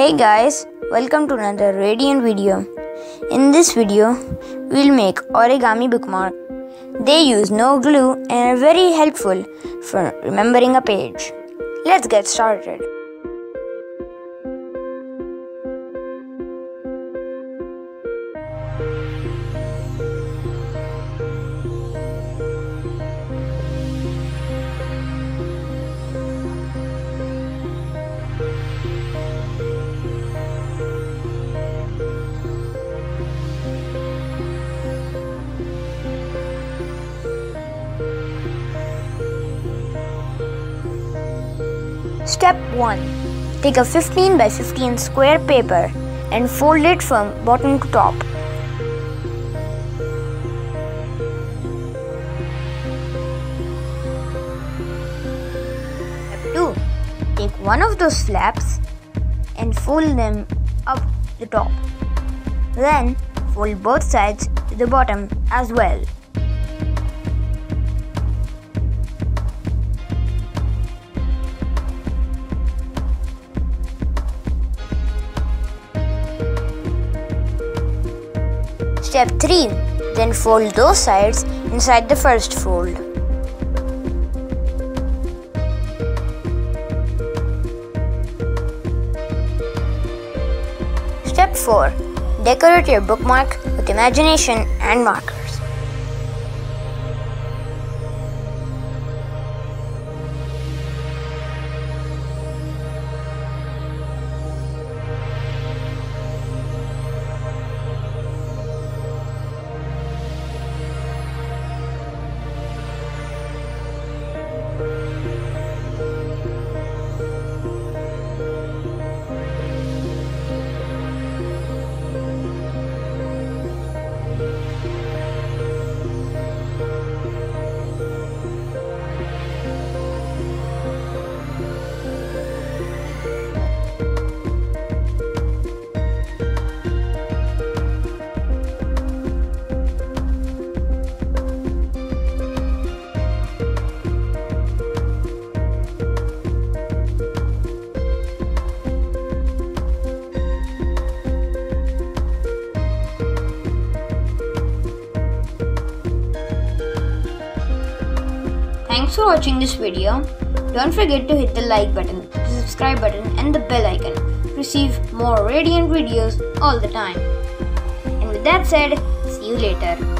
Hey guys, welcome to another Radiant video. In this video, we'll make origami bookmark. They use no glue and are very helpful for remembering a page. Let's get started. Step 1. Take a 15 by 15 square paper and fold it from bottom to top. Step 2. Take one of those flaps and fold them up the top. Then fold both sides to the bottom as well. Step 3. Then fold those sides inside the first fold. Step 4. Decorate your bookmark with imagination and markers. Thanks for watching this video. Don't forget to hit the like button, the subscribe button and the bell icon to receive more Radiant videos all the time. And with that said, see you later.